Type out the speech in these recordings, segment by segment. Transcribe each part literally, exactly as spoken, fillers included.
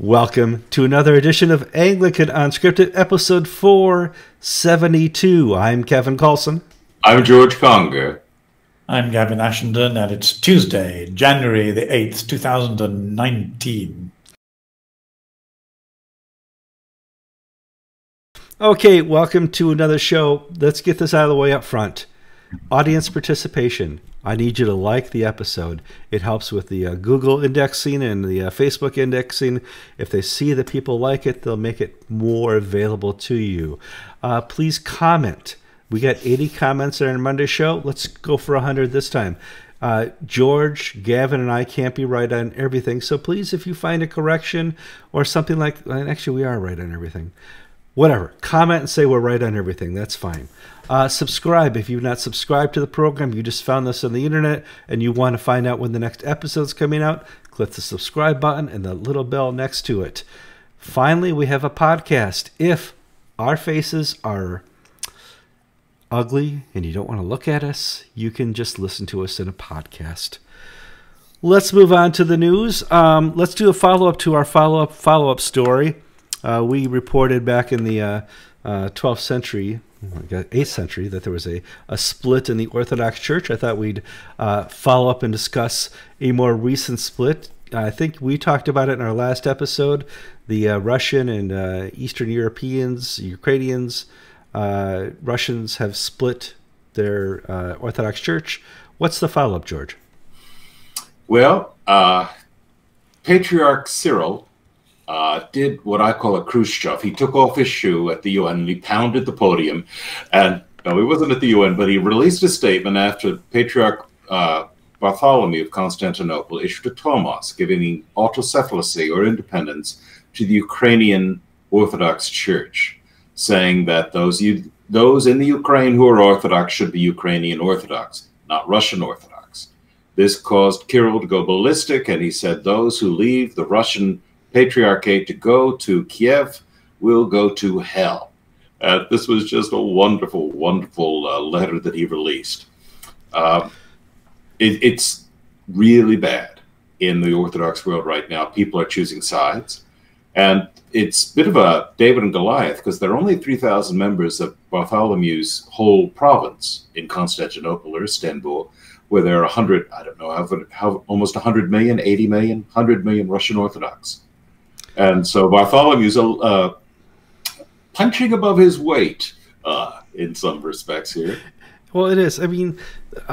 Welcome to another edition of Anglican Unscripted, episode four seventy-two. I'm Kevin Kallsen. I'm George Conger. I'm Gavin Ashenden, and it's Tuesday, January the eighth, two thousand nineteen. Okay, welcome to another show. Let's get this out of the way up front. Audience participation. I need you to like the episode. It helps with the uh, Google indexing and the uh, Facebook indexing. If they see that people like it, they'll make it more available to you. Uh, please comment. We got eighty comments on our Monday show. Let's go for one hundred this time. Uh, George, Gavin, and I can't be right on everything. So please, if you find a correction or something like that, actually we are right on everything. Whatever. Comment and say we're right on everything. That's fine. Uh, subscribe. If you've not subscribed to the program, you just found this on the internet and you want to find out when the next episode's coming out, click the subscribe button and the little bell next to it. Finally, we have a podcast. If our faces are ugly and you don't want to look at us, you can just listen to us in a podcast. Let's move on to the news. Um, let's do a follow-up to our follow-up follow-up story. Uh, we reported back in the uh, uh, twelfth century, eighth century, that there was a, a split in the Orthodox Church. I thought we'd uh, follow up and discuss a more recent split. I think we talked about it in our last episode. The uh, Russian and uh, Eastern Europeans, Ukrainians, uh, Russians have split their uh, Orthodox Church. What's the follow-up, George? Well, uh, Patriarch Cyril Uh, did what I call a Khrushchev. He took off his shoe at the U N and he pounded the podium. And no, he wasn't at the U N, but he released a statement after Patriarch uh, Bartholomew of Constantinople issued a Tomas giving autocephalasy or independence to the Ukrainian Orthodox Church, saying that those you, those in the Ukraine who are Orthodox should be Ukrainian Orthodox, not Russian Orthodox. This caused Kirill to go ballistic, and he said those who leave the Russian Patriarchate to go to Kiev will go to hell. Uh, this was just a wonderful, wonderful uh, letter that he released. Uh, it, it's really bad in the Orthodox world right now. People are choosing sides. And it's a bit of a David and Goliath, because there are only three thousand members of Bartholomew's whole province in Constantinople or Istanbul, where there are one hundred, I don't know, how, how, almost one hundred million, eighty million, one hundred million Russian Orthodox. And so Bartholomew's uh, punching above his weight uh, in some respects here. Well, it is. I mean,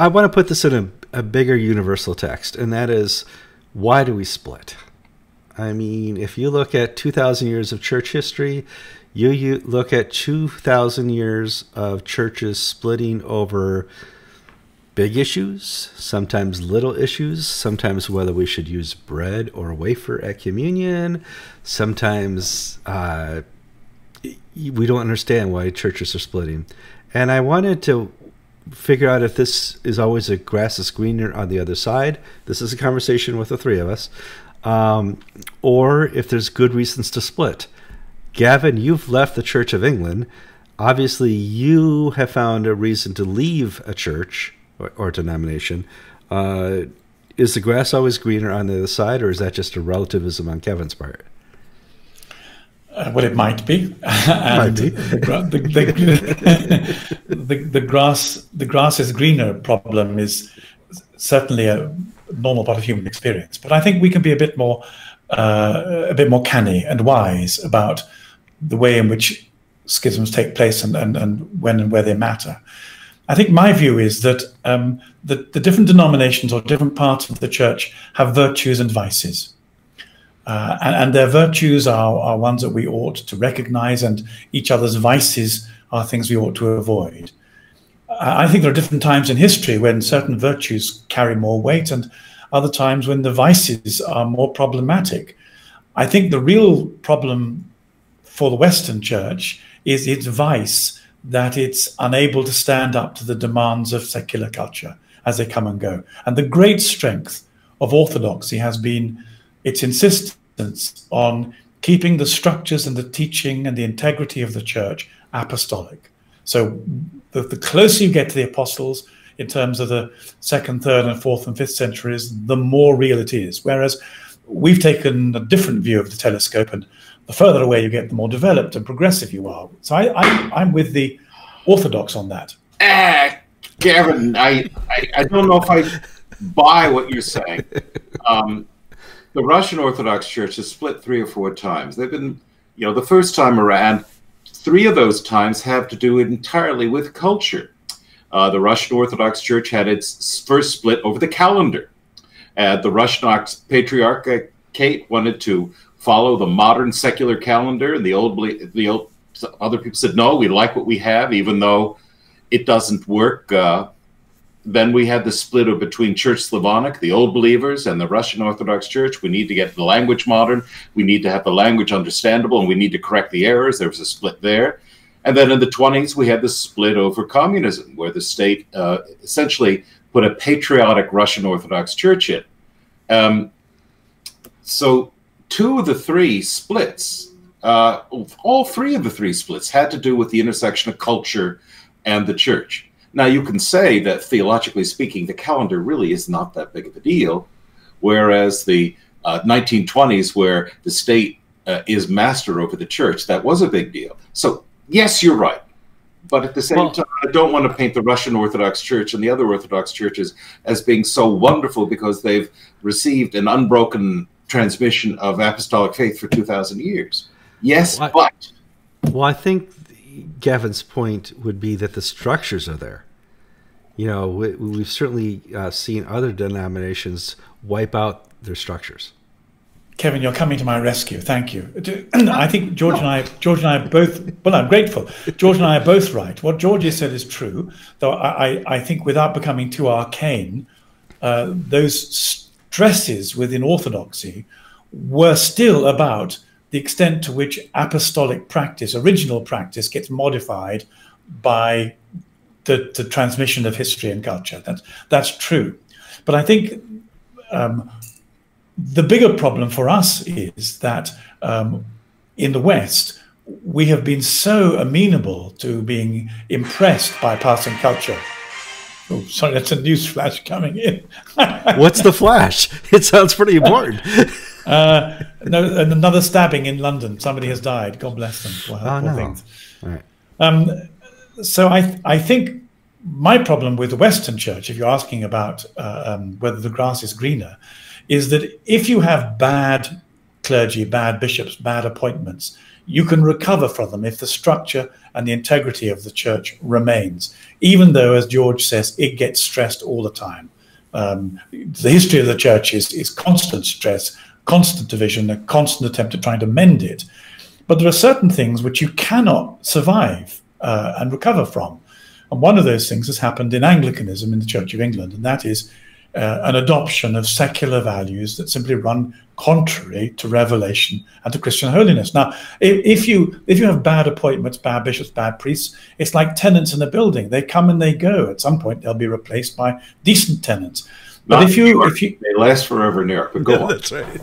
I want to put this in a, a bigger universal text, and that is, why do we split? I mean, if you look at two thousand years of church history, you, you look at two thousand years of churches splitting over big issues, sometimes little issues, sometimes whether we should use bread or wafer at communion, sometimes uh, we don't understand why churches are splitting. And I wanted to figure out if this is always a grass is greener on the other side. This is a conversation with the three of us. Um, or if there's good reasons to split. Gavin, you've left the Church of England. Obviously, you have found a reason to leave a church Or, or denomination. Uh, is the grass always greener on the other side, or is that just a relativism on Kevin's part? Uh, well, it might be. And might be. the, the, the, the, the grass, the grass is greener problem is certainly a normal part of human experience. But I think we can be a bit more, uh, a bit more canny and wise about the way in which schisms take place and and, and when and where they matter. I think my view is that um, the, the different denominations or different parts of the church have virtues and vices. Uh, and, and their virtues are, are ones that we ought to recognize, and each other's vices are things we ought to avoid. I think there are different times in history when certain virtues carry more weight and other times when the vices are more problematic. I think the real problem for the Western church is its vice, that it's unable to stand up to the demands of secular culture as they come and go. And the great strength of Orthodoxy has been its insistence on keeping the structures and the teaching and the integrity of the church apostolic. So the, the closer you get to the apostles in terms of the second, third, and fourth and fifth centuries, the more real it is. Whereas we've taken a different view of the telescope, and the further away you get, the more developed and progressive you are. So I, I, I'm with the Orthodox on that. Uh, Gavin, I, I, I don't know if I buy what you're saying. Um, the Russian Orthodox Church has split three or four times. They've been, you know, the first time around, three of those times have to do entirely with culture. Uh, the Russian Orthodox Church had its first split over the calendar. Uh, the Russian Patriarch Kate wanted to follow the modern secular calendar, and the old, the old other people said, no, we like what we have, even though it doesn't work. Uh, then we had the split of between Church Slavonic, the old believers, and the Russian Orthodox Church. We need to get the language modern. We need to have the language understandable, and we need to correct the errors. There was a split there. And then in the twenties, we had the split over communism, where the state uh, essentially put a patriotic Russian Orthodox Church in. Um, so two of the three splits, uh, all three of the three splits had to do with the intersection of culture and the church. Now, you can say that, theologically speaking, the calendar really is not that big of a deal, whereas the uh, nineteen twenties, where the state uh, is master over the church, that was a big deal. So, yes, you're right. But at the same well, time, I don't want to paint the Russian Orthodox Church and the other Orthodox churches as being so wonderful because they've received an unbroken transmission of apostolic faith for two thousand years. Yes, well, I, but... Well, I think Gavin's point would be that the structures are there. You know, we, we've certainly uh, seen other denominations wipe out their structures. Kevin, you're coming to my rescue. Thank you. I think George and I, George and I are both. Well, I'm grateful. George and I are both right. What George has said is true, though. I, I think, without becoming too arcane, uh, those stresses within Orthodoxy were still about the extent to which apostolic practice, original practice, gets modified by the, the transmission of history and culture. That that's true, but I think. Um, The bigger problem for us is that um, in the West, we have been so amenable to being impressed by passing culture. Oh, sorry, that's a news flash coming in. What's the flash? It sounds pretty important. uh, no, another stabbing in London. Somebody has died. God bless them. Well, oh, no. Things. All right. Um, so I, I think my problem with the Western Church, if you're asking about uh, um, whether the grass is greener, is that if you have bad clergy, bad bishops, bad appointments, you can recover from them if the structure and the integrity of the church remains, even though, as George says, it gets stressed all the time. Um, the history of the church is, is constant stress, constant division, a constant attempt at trying to mend it. But there are certain things which you cannot survive uh, and recover from. And one of those things has happened in Anglicanism in the Church of England, and that is Uh, an adoption of secular values that simply run contrary to revelation and to Christian holiness. Now, if, if you if you have bad appointments, bad bishops, bad priests, it's like tenants in a building. They come and they go. At some point, they'll be replaced by decent tenants. But Not if you, York, if you, they last forever in Europe. But go on. That's right.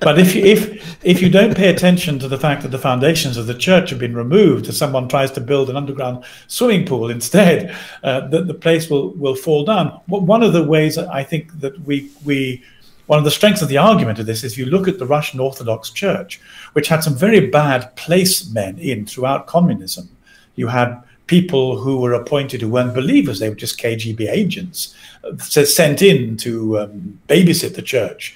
But if you, if if you don't pay attention to the fact that the foundations of the church have been removed, if someone tries to build an underground swimming pool instead, uh, that the place will will fall down. One of the ways I think that we we one of the strengths of the argument of this is, if you look at the Russian Orthodox Church, which had some very bad placemen in throughout communism, you had people who were appointed who weren't believers, they were just K G B agents uh, sent in to um, babysit the church.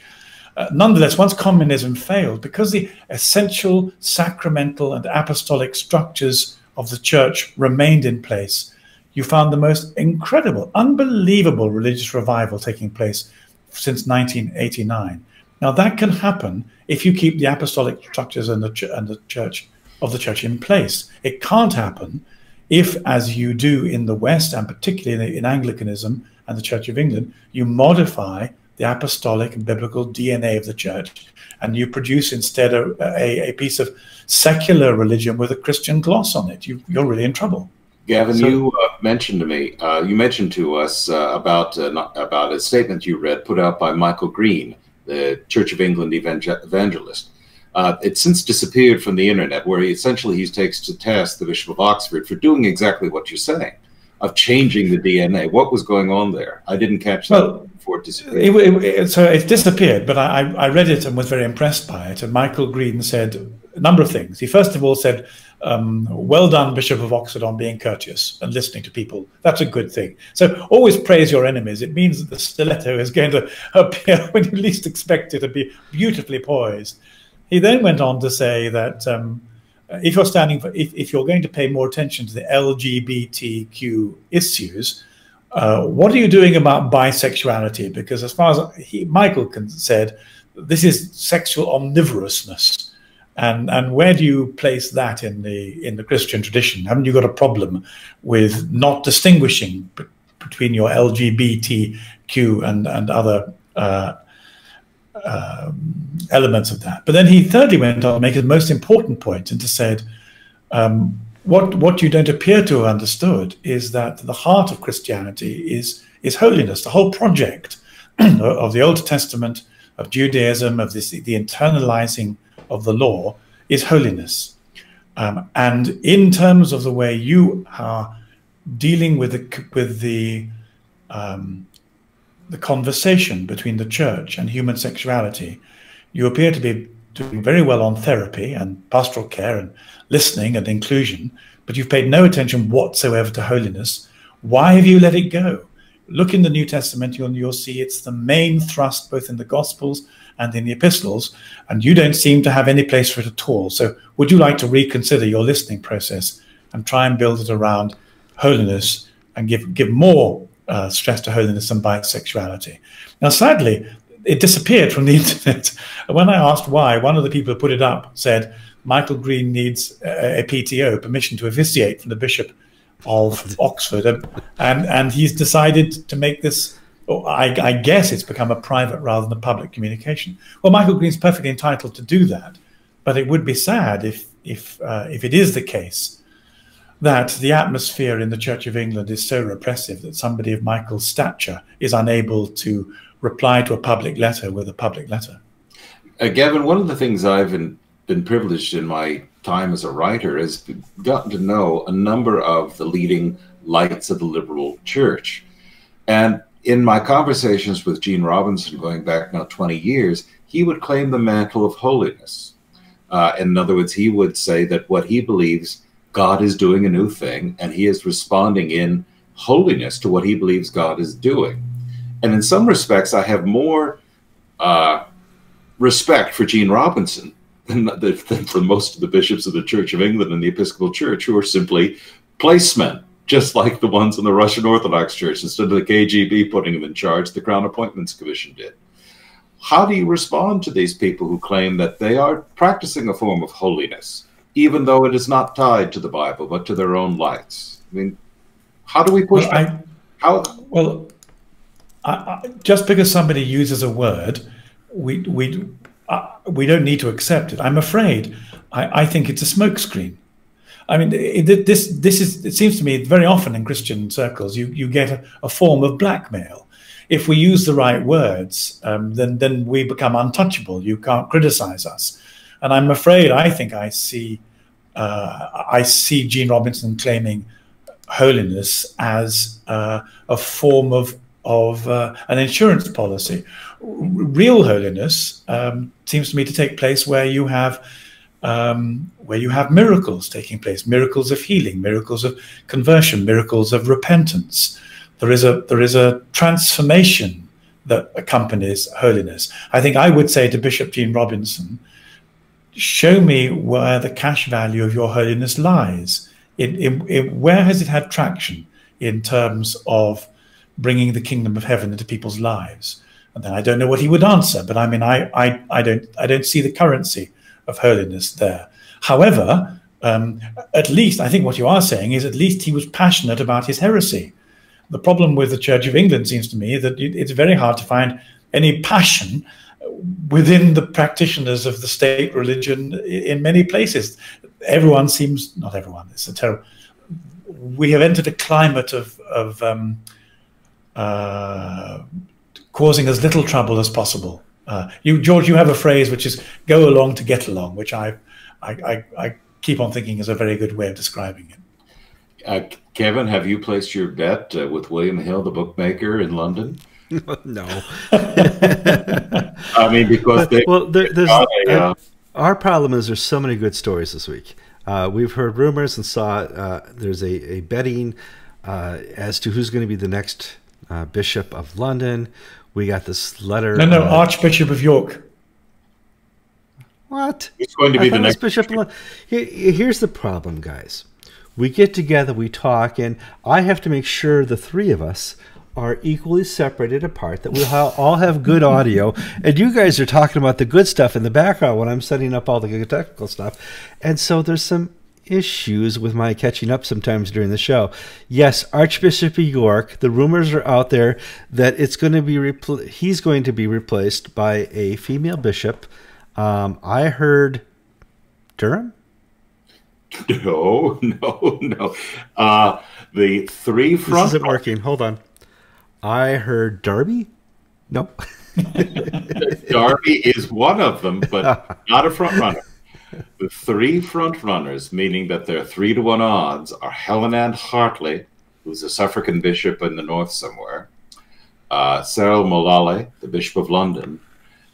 Uh, nonetheless, once communism failed, because the essential sacramental and apostolic structures of the church remained in place, you found the most incredible, unbelievable religious revival taking place since nineteen eighty-nine. Now, that can happen if you keep the apostolic structures and the, ch and the church of the church in place. It can't happen if, as you do in the West, and particularly in Anglicanism and the Church of England, you modify the apostolic and biblical D N A of the church, and you produce instead a, a, a piece of secular religion with a Christian gloss on it, you, you're really in trouble. Gavin, so, you uh, mentioned to me, uh, you mentioned to us uh, about, uh, not, about a statement you read put out by Michael Green, the Church of England evangel evangelist. Uh, it's since disappeared from the internet, where he essentially he takes to task the Bishop of Oxford for doing exactly what you're saying, of changing the D N A. What was going on there? I didn't catch that. Well, before it disappeared? It, it, it, so it disappeared, but I, I read it and was very impressed by it. And Michael Green said a number of things. He first of all said, um, well done, Bishop of Oxford, on being courteous and listening to people. That's a good thing. So always praise your enemies. It means that the stiletto is going to appear when you least expect it, to be beautifully poised. He then went on to say that um, if you're standing for, if, if you're going to pay more attention to the L G B T Q issues, uh, what are you doing about bisexuality? Because as far as he, Michael said, this is sexual omnivorousness, and and where do you place that in the in the Christian tradition? Haven't you got a problem with not distinguishing between your L G B T Q and and other Uh, Um, elements of that? But then he thirdly went on to make his most important point and to said, um, what what you don't appear to have understood is that the heart of Christianity is is holiness. The whole project of the Old Testament, of Judaism, of this the internalizing of the law is holiness. Um, and in terms of the way you are dealing with the with the um, the conversation between the church and human sexuality, you appear to be doing very well on therapy and pastoral care and listening and inclusion, but you've paid no attention whatsoever to holiness. Why have you let it go? Look in the New Testament, you'll, you'll see it's the main thrust both in the Gospels and in the Epistles, and you don't seem to have any place for it at all. So would you like to reconsider your listening process and try and build it around holiness and give, give more Uh, stress to holiness and bisexuality? Now, sadly, it disappeared from the internet. When I asked why, one of the people who put it up said, Michael Green needs a P T O, permission to officiate, from the Bishop of Oxford. And, and, and he's decided to make this, or I, I guess it's become a private rather than a public communication. Well, Michael Green's perfectly entitled to do that, but it would be sad if, if, uh, if it is the case that the atmosphere in the Church of England is so repressive that somebody of Michael's stature is unable to reply to a public letter with a public letter. Uh, Gavin, one of the things I've been, been privileged in my time as a writer is gotten to know a number of the leading lights of the liberal church. And in my conversations with Gene Robinson, going back now twenty years, he would claim the mantle of holiness. Uh, in other words, he would say that what he believes God is doing a new thing, and he is responding in holiness to what he believes God is doing. And in some respects, I have more uh, respect for Gene Robinson than, than for most of the bishops of the Church of England and the Episcopal Church, who are simply placemen, just like the ones in the Russian Orthodox Church. Instead of the K G B putting them in charge, the Crown Appointments Commission did. How do you respond to these people who claim that they are practicing a form of holiness, even though it is not tied to the Bible, but to their own lights? I mean, how do we push well, I, How? Well, I, I, just because somebody uses a word, we, we, uh, we don't need to accept it. I'm afraid. I, I think it's a smokescreen. I mean, it, this, this is, it seems to me very often in Christian circles, you, you get a, a form of blackmail. If we use the right words, um, then, then we become untouchable. You can't criticize us. And I'm afraid, I think I see, uh, I see Gene Robinson claiming holiness as uh, a form of of uh, an insurance policy. Real holiness um, seems to me to take place where you have um, where you have miracles taking place, miracles of healing, miracles of conversion, miracles of repentance. There is a there is a transformation that accompanies holiness. I think I would say to Bishop Gene Robinson, show me where the cash value of your holiness lies. It, it, it, where has it had traction in terms of bringing the kingdom of heaven into people's lives? And then I don't know what he would answer, but I mean, I, I, I don't, I don't see the currency of holiness there. However, um, at least I think what you are saying is at least he was passionate about his heresy. The problem with the Church of England seems to me that it, it's very hard to find any passion within the practitioners of the state religion in many places. Everyone seems, not everyone, it's a terrible, we have entered a climate of, of um, uh, causing as little trouble as possible. Uh, you, George, you have a phrase which is go along to get along, which I, I, I, I keep on thinking is a very good way of describing it. Uh, Kevin, have you placed your bet uh, with William Hill, the bookmaker in London? No. I mean, because but, they, well, there, there's uh, uh, our problem is there's so many good stories this week. Uh, we've heard rumors and saw uh, there's a, a betting uh, as to who's going to be the next uh, Bishop of London. We got this letter. No, no, uh, Archbishop of York. What? It's going to be I the next Bishop. Of Here's the problem, guys. We get together, we talk, and I have to make sure the three of us are equally separated apart, that we we'll all have good audio, and you guys are talking about the good stuff in the background when I'm setting up all the technical stuff. And so there's some issues with my catching up sometimes during the show. Yes, Archbishop of York, the rumors are out there that it's going to be repl he's going to be replaced by a female bishop. Um, I heard Durham? No, no, no. Uh, the three front... This isn't working. Hold on. I heard Derby? No. Derby is one of them, but not a front runner. The three front runners, meaning that their three to one odds, are Helen Ann Hartley, who's a Suffragan bishop in the north somewhere, uh, Sarah Mullally, the Bishop of London,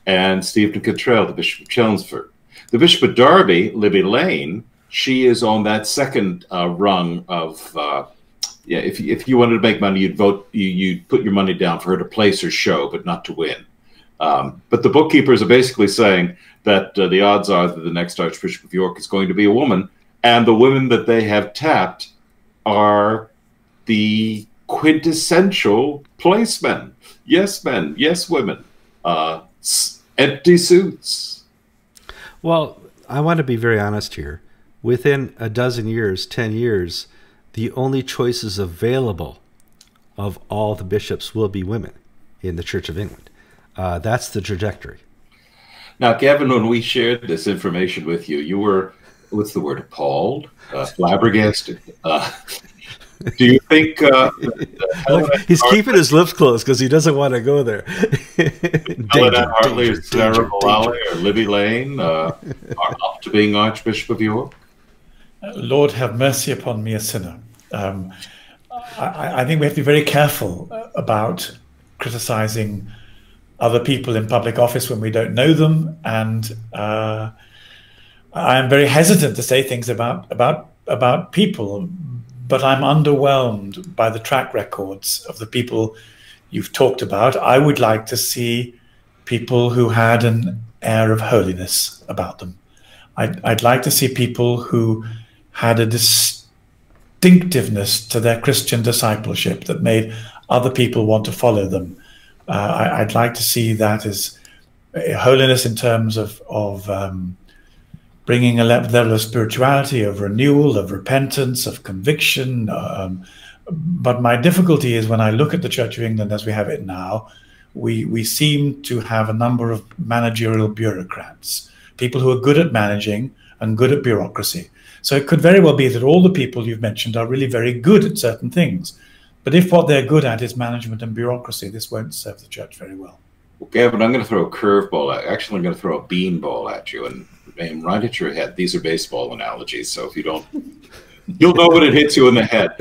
and Stephen Cottrell, the Bishop of Chelmsford. The Bishop of Derby, Libby Lane, she is on that second uh, rung of... Uh, Yeah, if if you wanted to make money, you'd vote, you, you'd put your money down for her to place her show, but not to win. Um, but the bookkeepers are basically saying that uh, the odds are that the next Archbishop of York is going to be a woman, and the women that they have tapped are the quintessential placemen. Yes, men. Yes, women. Uh, empty suits. Well, I want to be very honest here. Within a dozen years, ten years. The only choices available of all the bishops will be women in the Church of England. Uh, that's the trajectory. Now, Gavin, when we shared this information with you, you were, what's the word, appalled, uh, flabbergasted. Uh, do you think... Uh, Look, he's keeping his lips closed because he doesn't want to go there. Helen Ann Hartley, Sarah Mullally, or Libby Lane uh, are up to being Archbishop of York? Lord, have mercy upon me, a sinner. Um, I, I think we have to be very careful about criticizing other people in public office when we don't know them, and uh, I am very hesitant to say things about about about people. But I'm underwhelmed by the track records of the people you've talked about. I would like to see people who had an air of holiness about them. I'd, I'd like to see people who had a distinctiveness to their Christian discipleship that made other people want to follow them. Uh, I, I'd like to see that as holiness in terms of, of um, bringing a level of spirituality, of renewal, of repentance, of conviction. Um, but my difficulty is when I look at the Church of England as we have it now, we, we seem to have a number of managerial bureaucrats, people who are good at managing and good at bureaucracy. So it could very well be that all the people you've mentioned are really very good at certain things. But if what they're good at is management and bureaucracy, this won't serve the church very well. Well, Gavin, I'm going to throw a curveball at you. Actually, I'm going to throw a beanball at you and aim right at your head. These are baseball analogies, so if you don't, you'll know when it hits you in the head.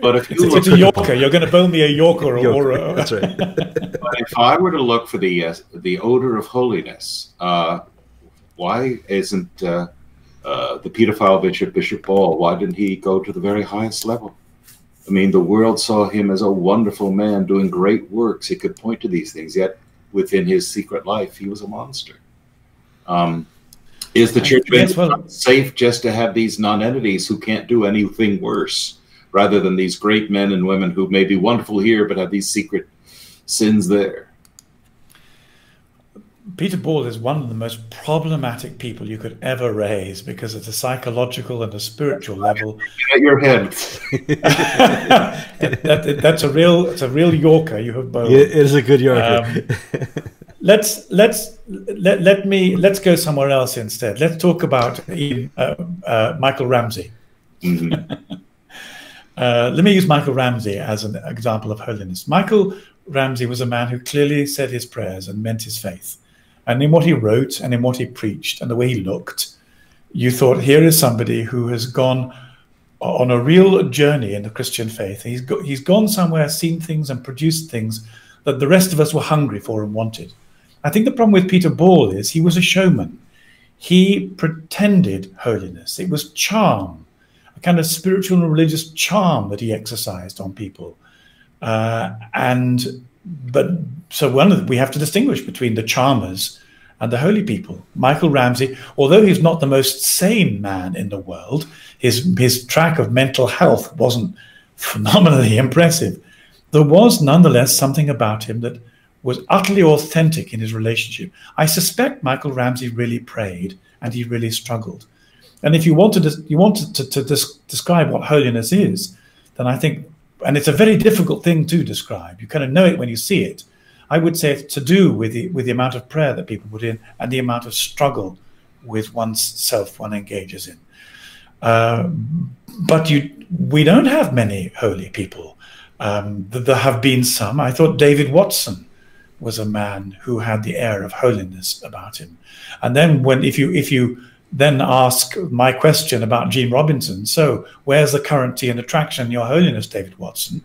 But if you it's look a Yorker, you're going to bowl me a Yorker, Yorker or a... That's right. But if I were to look for the, uh, the odor of holiness, uh, why isn't... Uh, Uh, the pedophile bishop, Bishop Ball, why didn't he go to the very highest level? I mean, the world saw him as a wonderful man doing great works. He could point to these things, yet within his secret life, he was a monster. Um, is the church yes, well, safe just to have these nonentities who can't do anything worse, rather than these great men and women who may be wonderful here but have these secret sins there? Peter Ball is one of the most problematic people you could ever raise because at a psychological and a spiritual level. At your head. that, that, that's a real. It's a real Yorker you have bowled. It is a good Yorker. Um, let's let's let let me let's go somewhere else instead. Let's talk about uh, uh, Michael Ramsey. Mm-hmm. uh, let me use Michael Ramsey as an example of holiness. Michael Ramsey was a man who clearly said his prayers and meant his faith. And in what he wrote and in what he preached and the way he looked, you thought, here is somebody who has gone on a real journey in the Christian faith. He's, go he's gone somewhere, seen things and produced things that the rest of us were hungry for and wanted. I think the problem with Peter Ball is he was a showman. He pretended holiness. It was charm, a kind of spiritual and religious charm that he exercised on people. Uh, and but so one of the, we have to distinguish between the charmers and the holy people. Michael Ramsey, although he's not the most sane man in the world, his his track of mental health wasn't phenomenally impressive. There was nonetheless something about him that was utterly authentic in his relationship. I suspect Michael Ramsey really prayed and he really struggled. And if you wanted to, you wanted to, to describe what holiness is, then I think, and it's a very difficult thing to describe. You kind of know it when you see it. I would say it's to do with the, with the amount of prayer that people put in and the amount of struggle with one's self one engages in. Uh, but you, we don't have many holy people. Um, there have been some. I thought David Watson was a man who had the air of holiness about him. And then when, if you, if you then ask my question about Gene Robinson, so where's the currency and attraction in your holiness, David Watson?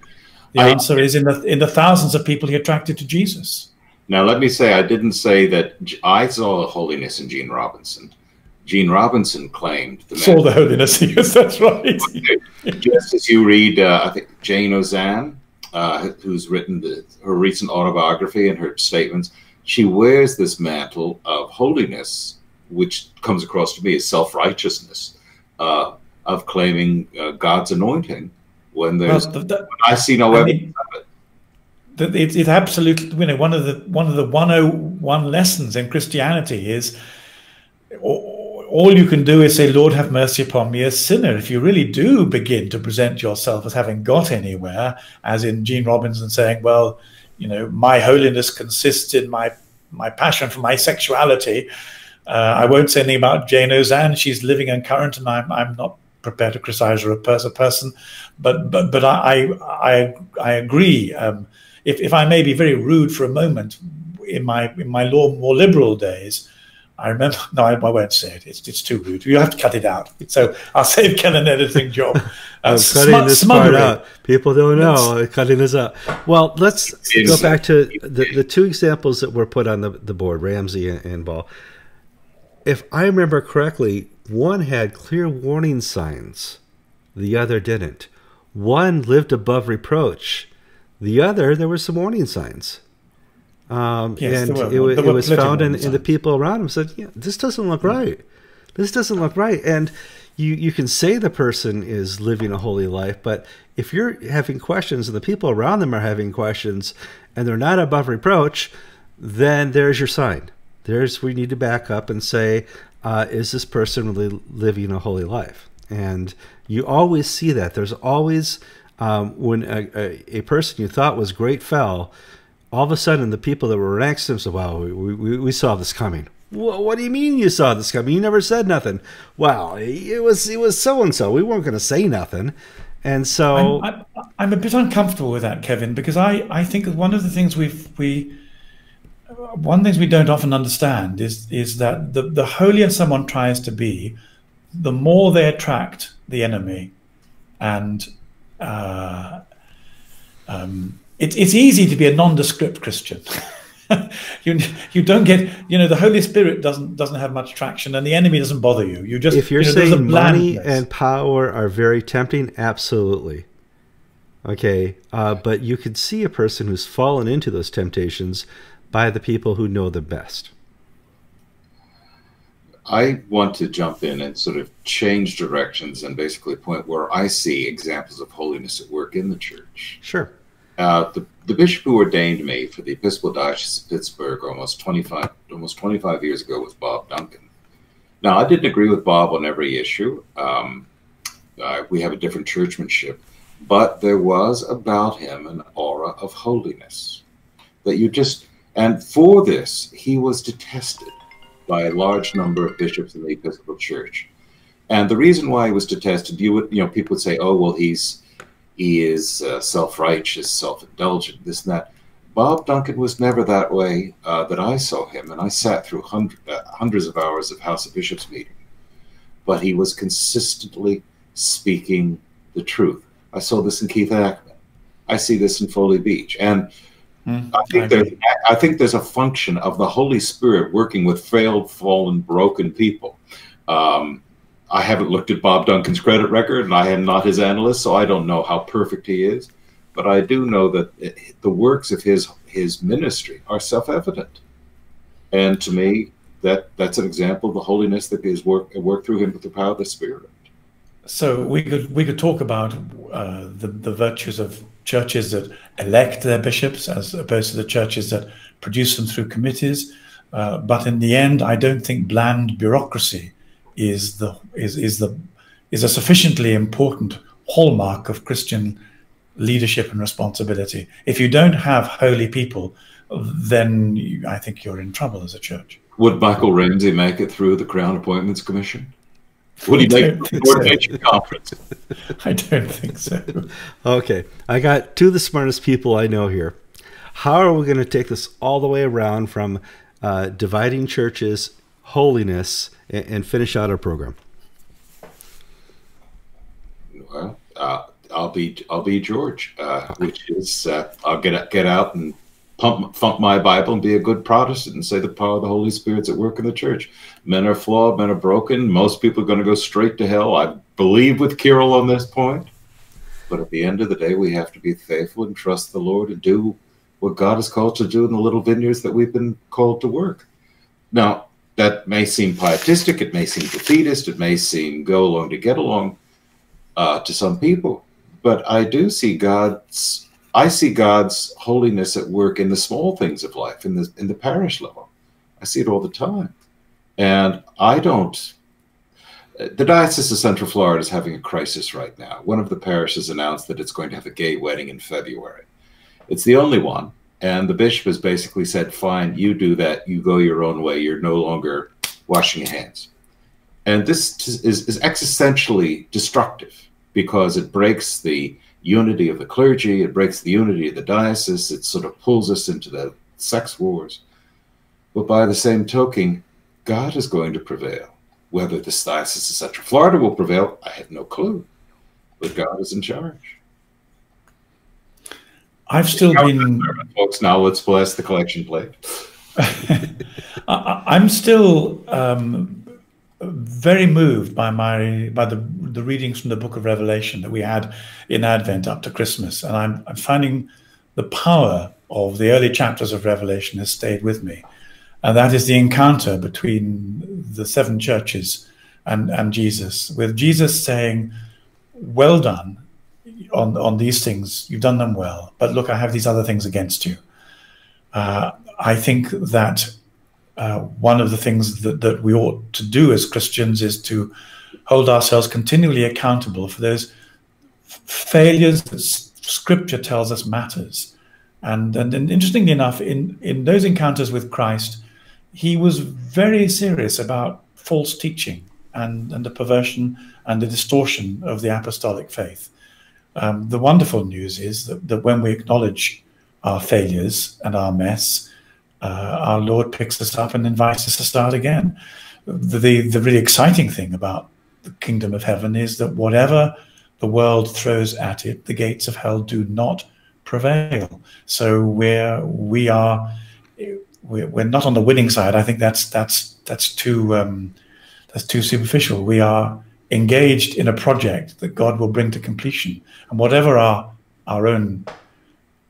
The I, answer is in the, in the thousands of people he attracted to Jesus. Now, let me say, I didn't say that I saw the holiness in Gene Robinson. Gene Robinson claimed the saw the holiness. Yes, that's right. Just as you read, uh, I think Jane Ozanne, uh, who's written the, her recent autobiography and her statements, she wears this mantle of holiness, which comes across to me as self-righteousness, uh, of claiming uh, God's anointing when there's. Well, the, the, when I see no evidence of it. The, it. It absolutely. You know, one of the one of the one oh one lessons in Christianity is. Or, all you can do is say, Lord, have mercy upon me, a sinner. If you really do begin to present yourself as having got anywhere, as in Gene Robinson saying, well, you know, my holiness consists in my, my passion for my sexuality. Uh, I won't say anything about Jane Ozanne. She's living and current, and I'm, I'm not prepared to criticize her as a person. But but, but I, I, I agree. Um, if, if I may be very rude for a moment, in my, in my law, more liberal days, I remember, no, I, I won't say it. It's, it's too rude. You have to cut it out. So I'll save Ken an editing job. Uh, cutting this part out. People don't know. It's, cutting this out. Well, let's go back to the, the two examples that were put on the, the board, Ramsey and, and Ball. If I remember correctly, one had clear warning signs. The other didn't. One lived above reproach. The other, there were some warning signs. Um, yes, and it, it was found in, in the people around him said, yeah, this doesn't look right. This doesn't look right. And you, you can say the person is living a holy life, but if you're having questions and the people around them are having questions and they're not above reproach, then there's your sign. There's, we need to back up and say, uh, is this person really living a holy life? And you always see that. There's always, um, when a, a, a person you thought was great fell, all of a sudden, the people that were next to him said, wow, we, we, we saw this coming. Well, what do you mean you saw this coming? You never said nothing. Wow, it was it was so-and-so. We weren't going to say nothing. And so... I'm, I'm, I'm a bit uncomfortable with that, Kevin, because I, I think one of the things we've... We, one of the things we don't often understand is, is that the, the holier someone tries to be, the more they attract the enemy. And... Uh, um, It, it's easy to be a nondescript Christian. you you don't get, you know, the Holy Spirit doesn't doesn't have much traction, and the enemy doesn't bother you. You just if you're you know, saying money and power are very tempting, absolutely, okay. Uh, but you could see a person who's fallen into those temptations by the people who know the best. I want to jump in and sort of change directions and basically point where I see examples of holiness at work in the church. Sure. Uh, the, the bishop who ordained me for the Episcopal Diocese of Pittsburgh almost twenty-five, almost twenty-five years ago was Bob Duncan. Now, I didn't agree with Bob on every issue. Um, uh, we have a different churchmanship, but there was about him an aura of holiness that you just, and for this, he was detested by a large number of bishops in the Episcopal Church. And the reason why he was detested, you would, you know, people would say, oh, well, he's, He is uh, self-righteous, self-indulgent, this and that. Bob Duncan was never that way uh, that I saw him, and I sat through hundred, uh, hundreds of hours of House of Bishops meeting. But he was consistently speaking the truth. I saw this in Keith Ackman. I see this in Foley Beach. And Mm, I think I there's I think there's a function of the Holy Spirit working with failed, fallen, broken people. Um, I haven't looked at Bob Duncan's credit record, and I am not his analyst, so I don't know how perfect he is. But I do know that it, the works of his his ministry are self-evident, and to me, that that's an example of the holiness that is work worked through him with the power of the Spirit. So we could we could talk about uh, the the virtues of churches that elect their bishops as opposed to the churches that produce them through committees. Uh, but in the end, I don't think bland bureaucracy is the is is the is a sufficiently important hallmark of Christian leadership and responsibility. If you don't have holy people, then I think you're in trouble as a church. Would Michael Ramsey make it through the Crown Appointments Commission? Would he make the coordination conference? I don't think so. Okay, I got two of the smartest people I know here. How are we going to take this all the way around from uh, dividing churches, holiness, and, and finish out our program? Well, uh, I'll be I'll be George, uh, which is uh, I'll get get out and Pump, funk my Bible and be a good Protestant and say the power of the Holy Spirit's at work in the church. Men are flawed, men are broken. Most people are going to go straight to hell. I believe with Kirill on this point. But at the end of the day, we have to be faithful and trust the Lord and do what God has called to do in the little vineyards that we've been called to work. Now, that may seem pietistic. It may seem defeatist. It may seem go along to get along uh, to some people. But I do see God's I see God's holiness at work in the small things of life, in the, in the parish level. I see it all the time. And I don't, the Diocese of Central Florida is having a crisis right now. One of the parishes announced that it's going to have a gay wedding in February. It's the only one. And the bishop has basically said, fine, you do that. You go your own way. You're no longer washing your hands. And this is, is existentially destructive because it breaks the unity of the clergy, it breaks the unity of the diocese, it sort of pulls us into the sex wars. But by the same token, God is going to prevail. Whether this Diocese of Central Florida will prevail, I have no clue. But God is in charge. I've still been... Folks, now let's bless the collection plate. I'm still um, very moved by my by the the readings from the Book of Revelation that we had in Advent up to Christmas, and I'm, I'm finding the power of the early chapters of Revelation has stayed with me, and that is the encounter between the seven churches and, and Jesus, with Jesus saying, well done on, on these things, you've done them well, but look, I have these other things against you. Uh, I think that uh, one of the things that, that we ought to do as Christians is to hold ourselves continually accountable for those failures that Scripture tells us matters. And, and, and interestingly enough, in, in those encounters with Christ, he was very serious about false teaching and, and the perversion and the distortion of the apostolic faith. Um, the wonderful news is that, that when we acknowledge our failures and our mess, uh, our Lord picks us up and invites us to start again. The, the, the really exciting thing about the kingdom of heaven is that whatever the world throws at it, the gates of hell do not prevail. So we're we are we're, we're not on the winning side. I think that's that's that's too um, that's too superficial. We are engaged in a project that God will bring to completion, and whatever our our own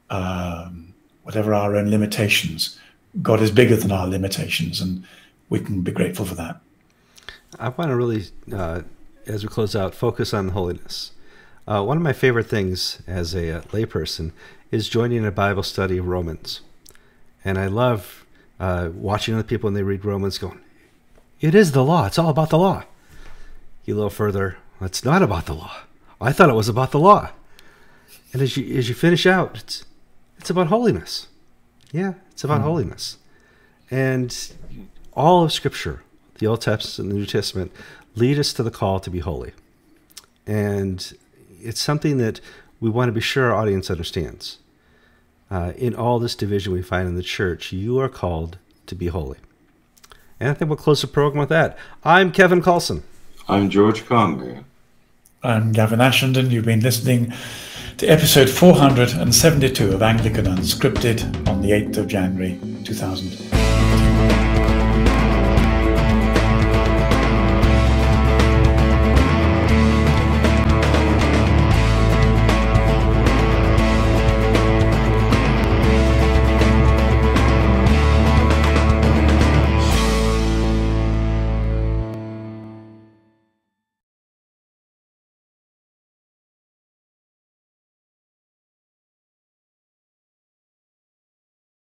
um, whatever our own limitations, God is bigger than our limitations, and we can be grateful for that. I want to really, uh, as we close out, focus on holiness. Uh, one of my favorite things as a uh, layperson is joining a Bible study of Romans. And I love uh, watching other people when they read Romans going, it is the law. It's all about the law. You go a little further, it's not about the law. I thought it was about the law. And as you, as you finish out, it's, it's about holiness. Yeah, it's about mm. holiness. And all of Scripture, the Old Testament and the New Testament, lead us to the call to be holy. And it's something that we want to be sure our audience understands. Uh, in all this division we find in the church, you are called to be holy. And I think we'll close the program with that. I'm Kevin Kallsen. I'm George Conger. I'm Gavin Ashenden. You've been listening to episode four hundred seventy-two of Anglican Unscripted on the eighth of January two thousand.